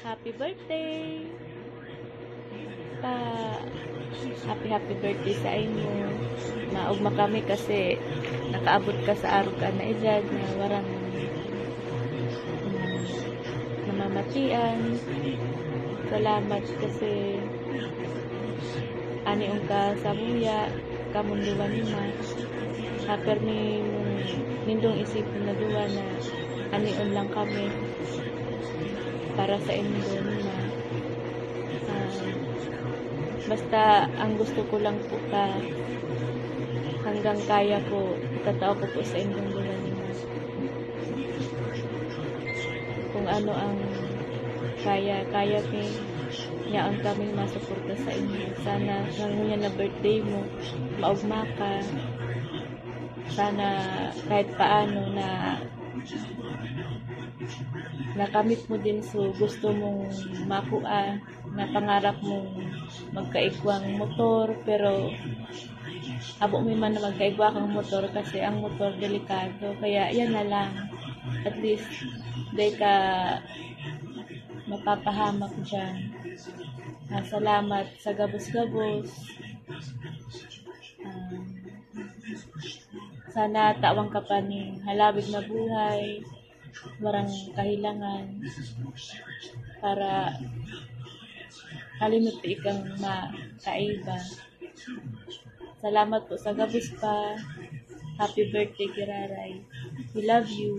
Happy birthday! Happy birthday sa inyo. Maugma kami kasi nakaabot ka sa araw ka na edad na warang namamatian. Salamat kasi aniong ka sa buya kamunduan nima. Haper ni nindong isip na duwa na anion lang kami para sa inyo nima. Basta ang gusto ko lang po ka hanggang kaya ko itatao ko po sa inyong bulan nyo kung ano ang kaya niyaan kaming masuporta sa inyo. Sana ngayon na birthday mo maugma ka, sana kahit paano nakamit mo din so gusto mong makuha na pangarap mong magkaigwang motor, pero abo mo man na magkaigwa kang motor kasi ang motor delikado, kaya yan na lang, at least di ka mapapahamak dyan. Salamat sa gabos-gabos. Sana tawang ka pa ni halabig na buhay, warang kahilangan, para kalimot ikang makaiba. Salamat po sa gabos pa. Happy birthday, Kiraray. We love you.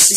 Happy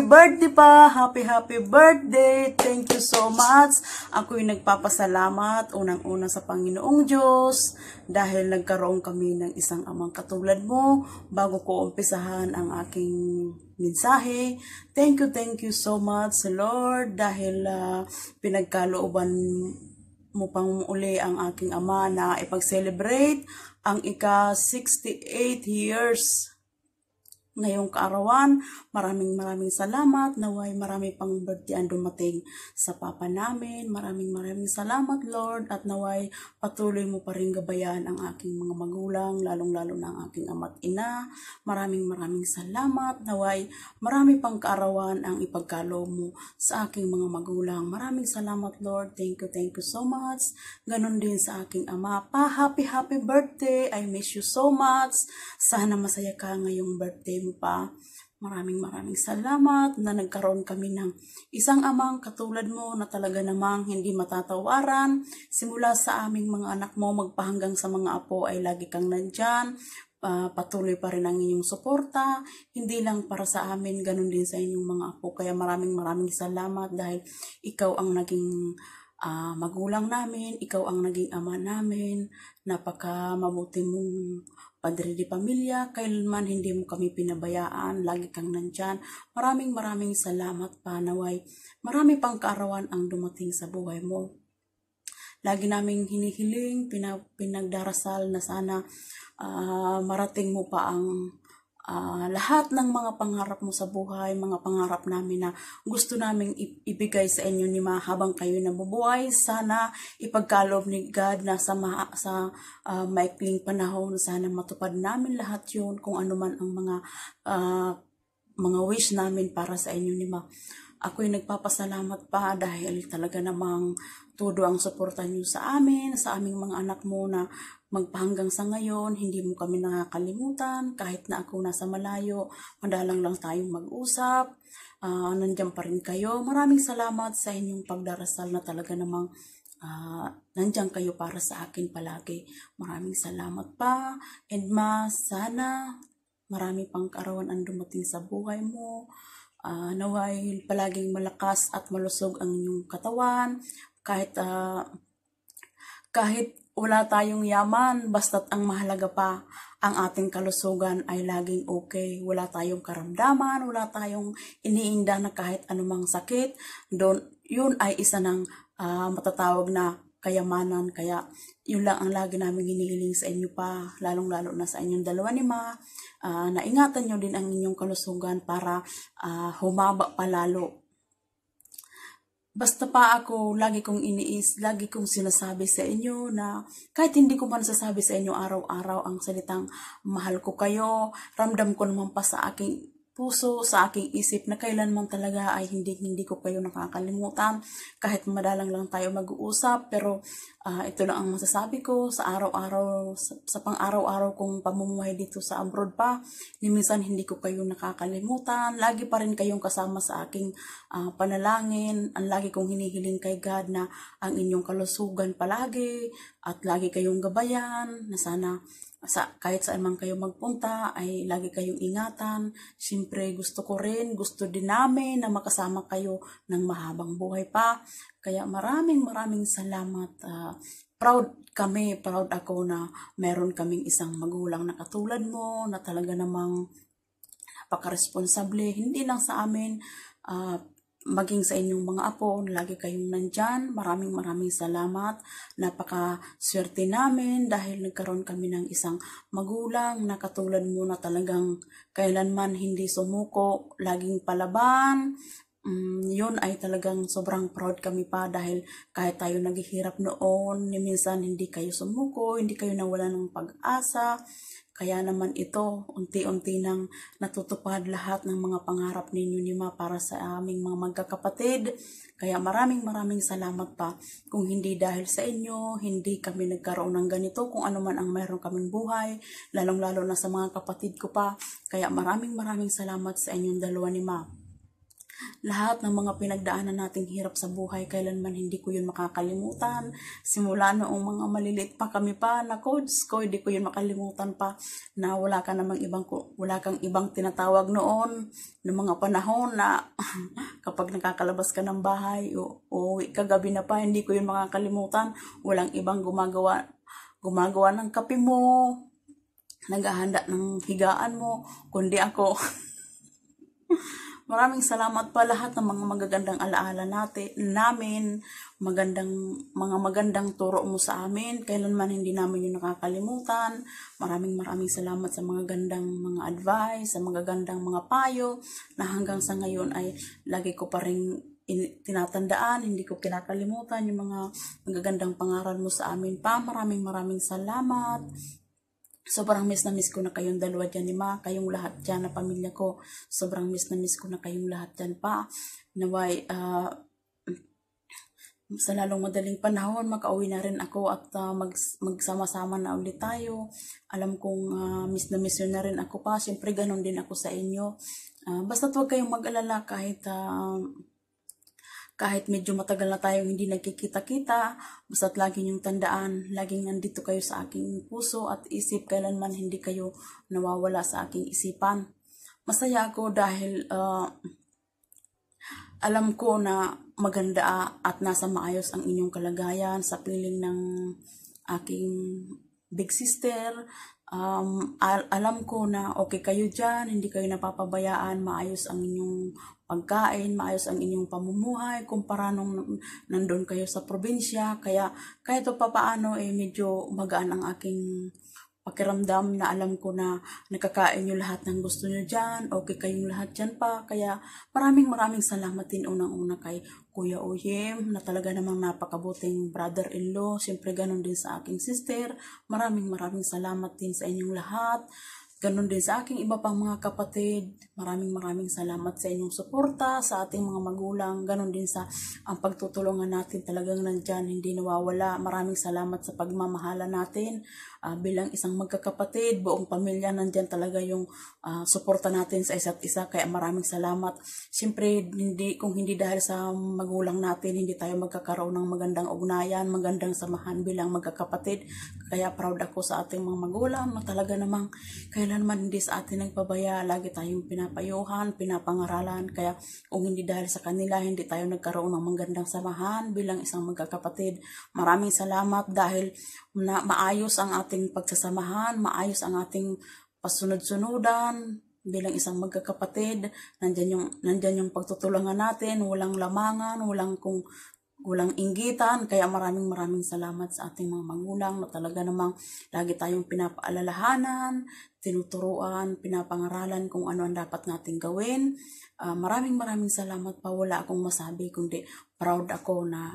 birthday pa! Happy birthday! Thank you so much! Ako'y nagpapasalamat unang-una sa Panginoong Diyos dahil nagkaroon kami ng isang amang katulad mo bago ko umpisahan ang aking mensahe. Thank you so much, Lord, dahil pinagkalooban mo pang uli ang aking ama na ipag-celebrate ang ika-68 years ngayong kaarawan. Maraming salamat. Naway marami pang birthday ang dumating sa Papa namin. Maraming salamat, Lord, at naway patuloy mo pa rin gabayan ang aking mga magulang, lalong-lalo na ang aking ama't ina. Maraming salamat. Naway marami pang kaarawan ang ipagkaloob mo sa aking mga magulang. Maraming salamat, Lord. Thank you so much. Ganon din sa aking ama pa. Happy birthday. I miss you so much. Sana masaya ka ngayong birthday mo pa. Maraming salamat na nagkaroon kami ng isang amang katulad mo na talaga namang hindi matatawaran. Simula sa aming mga anak mo magpahanggang sa mga apo ay lagi kang nandyan. Patuloy pa rin ang inyong suporta, hindi lang para sa amin, ganun din sa inyong mga apo. Kaya maraming salamat dahil ikaw ang naging magulang namin, ikaw ang naging ama namin. Napaka mabuti mong padre di pamilya, kailanman hindi mo kami pinabayaan, lagi kang nandyan. Maraming salamat, Panaway. Marami pang kaarawan ang dumating sa buhay mo. Lagi naming hinihiling, pinagdarasal na sana marating mo pa ang lahat ng mga pangarap mo sa buhay, mga pangarap namin na gusto naming ibigay sa inyo ni Ma habang kayo nabubuhay. Sana ipagkaloob ni God na sa maikling panahon, sana matupad namin lahat yun kung ano man ang mga wish namin para sa inyo ni Ma. Ako'y nagpapasalamat pa dahil talaga namang todo ang suporta niyo sa amin, sa aming mga anak mo na magpahanggang sa ngayon. Hindi mo kami nakakalimutan kahit na ako nasa malayo, madalang lang tayong mag-usap. Nandiyan pa rin kayo. Maraming salamat sa inyong pagdarasal na talaga namang nandiyan kayo para sa akin palagi. Maraming salamat pa. And Ma, sana marami pang kaarawan ang dumating sa buhay mo. Naway palaging malakas at malusog ang inyong katawan kahit wala tayong yaman, basta't ang mahalaga pa ang ating kalusugan ay laging okay. Wala tayong karamdaman, wala tayong iniinda na kahit anumang sakit. Yun ay isa ng matatawag na kayamanan, kaya yun lang ang lagi namin hinihiling sa inyo pa, lalong-lalo na sa inyong dalawa ni Ma. Naingatan nyo din ang inyong kalusugan para humaba pa lalo. Basta pa ako, lagi kong sinasabi sa inyo na kahit hindi ko man sasabi sa inyo araw-araw ang salitang mahal ko kayo, ramdam ko naman pa sa aking puso, sa aking isip na kailanman talaga ay hindi ko kayo nakakalimutan kahit madalang lang tayo mag-uusap. Pero ito lang ang masasabi ko sa araw-araw, sa pang-araw-araw kong pamumuhay dito sa abroad pa, minsan hindi ko kayo nakakalimutan, lagi pa rin kayong kasama sa aking panalangin. Ang lagi kong hinihiling kay God na ang inyong kalusugan palagi at lagi kayong gabayan, na sana kahit saan man kayo magpunta ay lagi kayong ingatan. Siyempre gusto din namin na makasama kayo ng mahabang buhay pa. Kaya maraming salamat. Proud ako na meron kaming isang magulang na katulad mo na talaga namang napakaresponsable, hindi lang sa amin, maging sa inyong mga apo, lagi kayong nandyan. Maraming salamat. Napakaswerte namin dahil nagkaroon kami ng isang magulang na katulad mo na talagang kailanman hindi sumuko, laging palaban. Yun ay talagang sobrang proud kami pa dahil kahit tayo naghihirap noon, minsan hindi kayo sumuko, hindi kayo nawala ng pag-asa. Kaya naman ito, unti-unti nang natutupad lahat ng mga pangarap ninyo ni Ma para sa aming mga magkakapatid. Kaya maraming salamat pa. Kung hindi dahil sa inyo, hindi kami nagkaroon ng ganito, kung ano man ang meron kaming buhay, lalong-lalo na sa mga kapatid ko pa. Kaya maraming salamat sa inyong dalawa ni Ma. Lahat ng mga pinagdaanan nating hirap sa buhay, kailanman hindi ko yun makakalimutan. Simula noong mga maliliit pa kami pa na codes ko, hindi ko yun makalimutan pa na wala kang ibang tinatawag noon ng mga panahon na kapag nakakalabas ka ng bahay o uwi ka gabi na pa, hindi ko yun makakalimutan. Walang ibang gumagawa ng kape mo, naghahanda ng higaan mo, kundi ako. Maraming salamat pa lahat ng mga magagandang alaala namin, mga magandang turo mo sa amin. Kailanman hindi namin yun nakakalimutan. Maraming salamat sa mga gandang mga advice, sa mga gandang mga payo na hanggang sa ngayon ay lagi ko pa rin tinatandaan, hindi ko kinakalimutan yung mga magagandang pangaral mo sa amin pa. Maraming salamat. Sobrang miss ko na kayong dalawa dyan ni Ma, kayong lahat dyan na pamilya ko. Sobrang miss ko na kayong lahat dyan pa. Naway, sa lalong madaling panahon, makauwi na rin ako at magsama-sama na ulit tayo. Alam kong miss na rin ako pa. Siyempre, ganun din ako sa inyo. Basta't huwag kayong mag-alala kahit medyo matagal na tayong hindi nagkikita-kita, basta't lagi niyong tandaan, laging nandito kayo sa aking puso at isip, kailanman hindi kayo nawawala sa aking isipan. Masaya ako dahil alam ko na maganda at nasa maayos ang inyong kalagayan sa piling ng aking big sister. Alam ko na okay kayo dyan, hindi kayo napapabayaan, maayos ang inyong pagkain, maayos ang inyong pamumuhay kumpara nung nandun kayo sa probinsya. Kaya kahit papaano eh medyo magaan ang aking pakiramdam na alam ko na nakakain nyo lahat ng gusto nyo dyan, okay kayong lahat dyan pa. Kaya maraming salamat din unang-una kay Kuya Oyem na talaga namang napakabuting brother-in-law. Siyempre ganun din sa aking sister. Maraming salamat din sa inyong lahat. Ganun din sa aking iba pang mga kapatid, maraming salamat sa inyong suporta, sa ating mga magulang, ganun din sa ang pagtutulungan natin talagang nandyan, hindi nawawala. Maraming salamat sa pagmamahala natin bilang isang magkakapatid, buong pamilya, nandyan talaga yung suporta natin sa isa't isa, kaya maraming salamat. Siyempre, kung hindi dahil sa magulang natin, hindi tayo magkakaroon ng magandang ugnayan, magandang samahan bilang magkakapatid, kaya proud ako sa ating mga magulang, talaga namang kailanman hindi sa atin nagpabaya, lagi tayong pinapayuhan, pinapangaralan. Kaya kung hindi dahil sa kanila, hindi tayo nagkaroon ng magandang samahan bilang isang magkakapatid. Maraming salamat dahil maayos ang ating pagsasamahan, maayos ang ating pasunod-sunudan bilang isang magkakapatid. Nandyan yung pagtutulungan natin, walang lamangan, walang inggitan, kaya maraming salamat sa ating mga magulang na talaga namang lagi tayong pinapaalalahanan, tinuturuan, pinapangaralan kung ano ang dapat nating gawin. Maraming salamat pa, wala akong masabi kundi proud ako na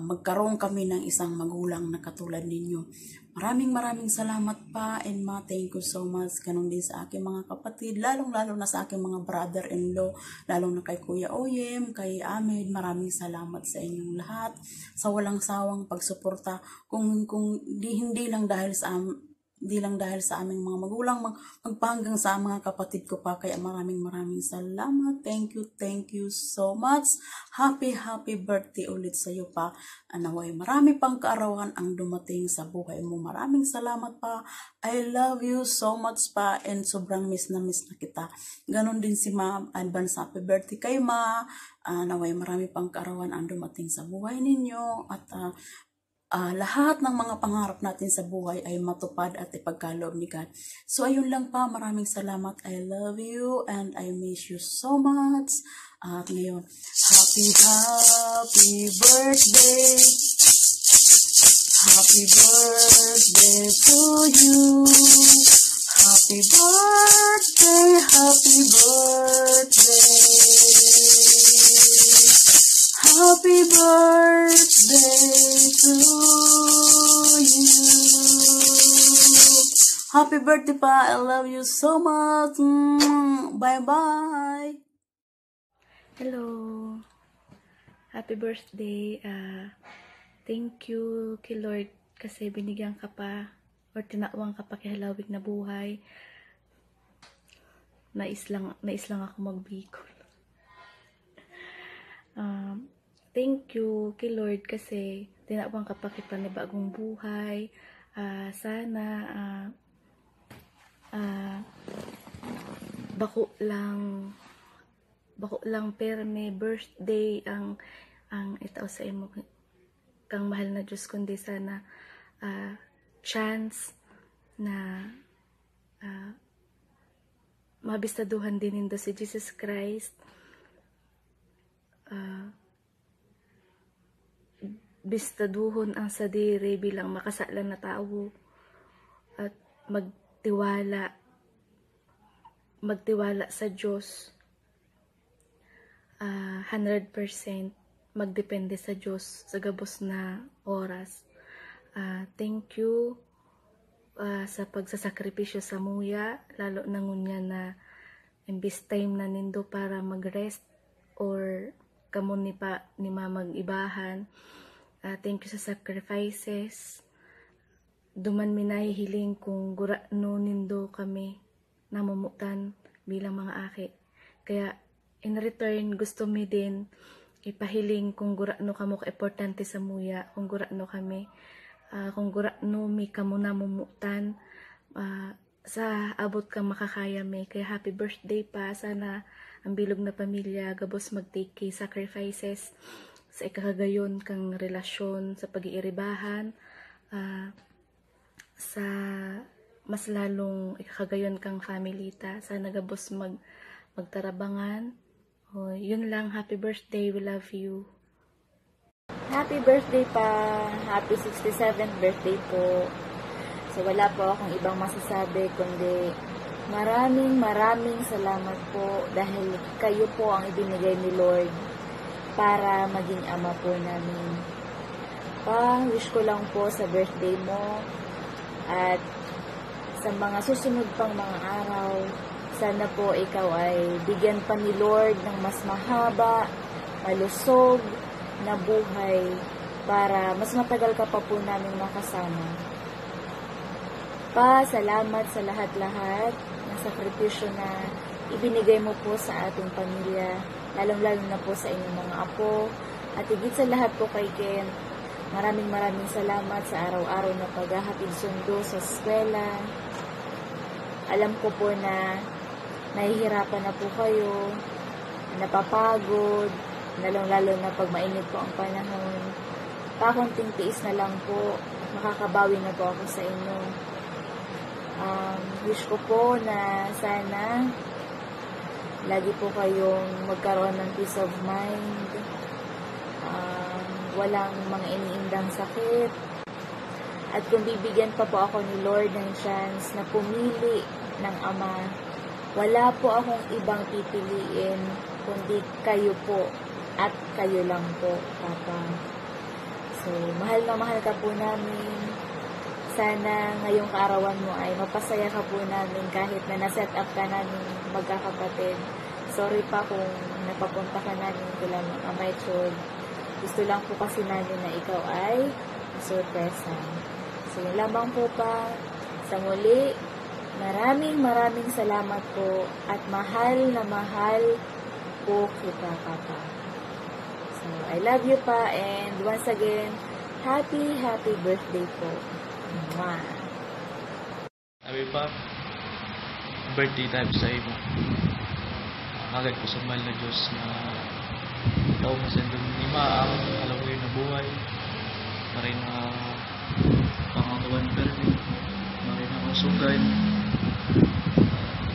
magkaroon kami ng isang magulang na katulad ninyo. Maraming salamat pa, Emma, thank you so much. Ganun din sa aking mga kapatid, lalong-lalo na sa aking mga brother-in-law, lalong na kay Kuya Oyem, kay Ahmed, maraming salamat sa inyong lahat, sa walang sawang pagsuporta. Hindi lang dahil sa aming mga magulang, magpahanggang sa mga kapatid ko pa. Kaya maraming salamat. Thank you so much. Happy birthday ulit sa iyo pa. Naway marami pang kaarawan ang dumating sa buhay mo. Maraming salamat pa. I love you so much pa, and sobrang miss na kita. Ganon din si Ma'am. Advance happy birthday kay Ma. Naway marami pang kaarawan ang dumating sa buhay ninyo at lahat ng mga pangarap natin sa buhay ay matupad at ipagkaloob ni God. So ayun lang pa, maraming salamat. I love you and I miss you so much. At ngayon, happy birthday. Happy birthday to you. Happy birthday. Happy birthday to you. Happy birthday, Pa. I love you so much. Bye-bye. Hello. Happy birthday. Thank you kay Lord kasi binigyan ka pa or tinawang ka pa kay halawig na buhay. Nais lang ako magbikol. Thank you kay Lord kasi tinawang ka pa kita na bagong buhay. Sana bako lang pero may birthday ang itaw sa imo kang mahal na Diyos, kundi sana chance na mabistaduhan din nindo si Jesus Christ. Bistaduhon ang sadiri bilang makasalan na tao at magtiwala sa Diyos, 100% magdepende sa Diyos sa gabos na oras. Thank you sa pagsasakripisyo sa muya, lalo na ngunya na imbis time na nindo para magrest or kamon ni mamag-ibahan. Thank you sa sacrifices. Duman minay hiling kung gura no nindo kami namumutan bilang mga aki. Kaya in return gusto mi din ipahiling kung gura no kamo ka importante sa muya, kung gura no kami, kung gura no mi kamo namumutan sa abot ka makakaya mi. Kaya happy birthday pa, sana ang bilog na pamilya gabos magtake sacrifices sa ikakagayon kang relasyon sa pag-iiribahan, sa mas lalong ikakagayon kang family ta, sana gabos magtarabangan. Oh, yun lang, happy birthday, we love you. Happy birthday pa, happy 67th birthday po. So wala po akong ibang masasabi kundi maraming salamat po dahil kayo po ang ibinigay ni Lord para maging ama po namin. Wish ko lang po sa birthday mo at sa mga susunod pang mga araw, sana po ikaw ay bigyan pa ni Lord ng mas mahaba, malusog na buhay para mas matagal ka pa po namin makasama. Salamat sa lahat-lahat ng sakripisyo na ibinigay mo po sa ating pamilya, lalong-lalo na po sa inyong mga apo, at higit sa lahat po kay Ken. Maraming salamat sa araw-araw na paghahatid sundo sa eskwela. Alam ko po na nahihirapan na po kayo, napapagod, lalong-lalo na pag mainit po ang panahon. Pakunting tiis na lang po, makakabawi na po ako sa inyo. Wish ko po na sana lagi po kayong magkaroon ng peace of mind, walang mga iniindang sakit. At kung bibigyan pa po ako ni Lord ng chance na pumili ng ama, wala po akong ibang pipiliin kundi kayo po at kayo lang po, Papa. So, mahal na mahal ka po namin. Sana ngayong kaarawan mo ay mapasaya ka po namin kahit na na-set up ka namin magkakapatid. Sorry pa kung napapunta ka namin kailan ng amay chod. Gusto lang po kasi namin na ikaw ay sorpresa. So, yun lamang po pa. Sa muli, maraming salamat po at mahal na mahal po kita, Papa. So, I love you pa and once again, happy birthday po. Mwah! Abi pa, birthday time sa iyo. Agad ko sa mahal na Diyos na ikaw masendong lima ang alam ko yung nabuhay marin na pangangawan perfect marin na masugay.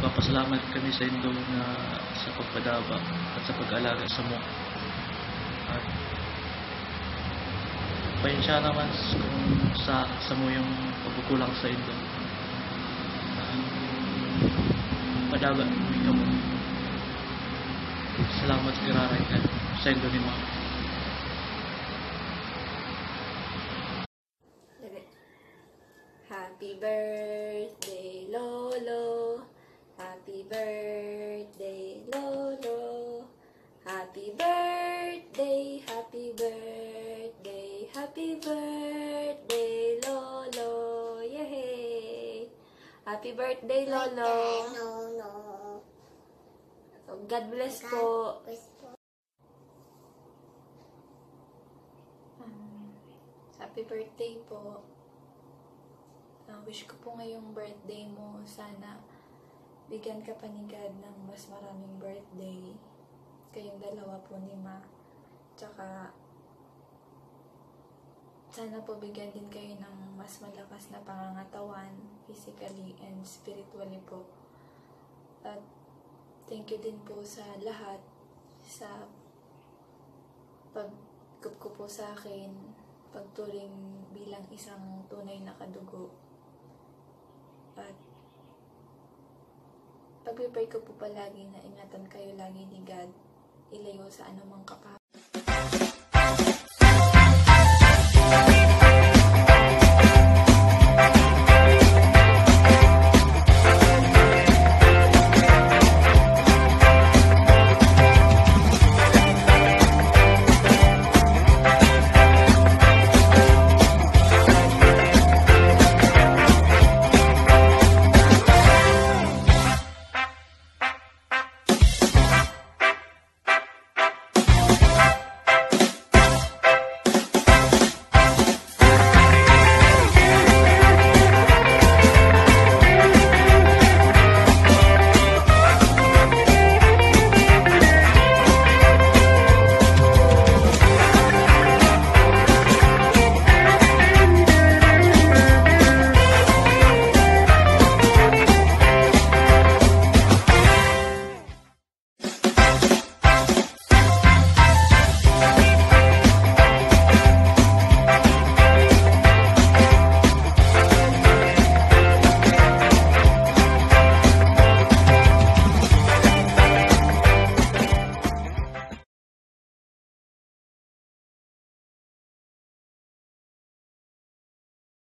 Papasalamat kami sa indong na sa pagpadaba at sa pag-alaga sa mo at pahinsya naman kung sa mo yung pagkukulang sa indong padaba ikaw mo. Salamat kiraray ka. Sendo ni Ma. Happy birthday, Lolo. Happy birthday, Lolo. Happy birthday, Lolo. Yay! Happy birthday, Lolo. God bless po. Happy birthday po. Wish ko po ngayong birthday mo, sana bigyan ka pa ni God ng mas maraming birthday. Kayong dalawa po ni Ma. Tsaka, sana po bigyan din kayo ng mas malakas na pangangatawan, physically and spiritually po. At thank you din po sa lahat sa pag-gup ko po sa akin, pagturing bilang isang tunay na kadugo. At pag-prepare ko po palagi na ingatan kayo lagi ni God, ilayo sa anumang kapahal.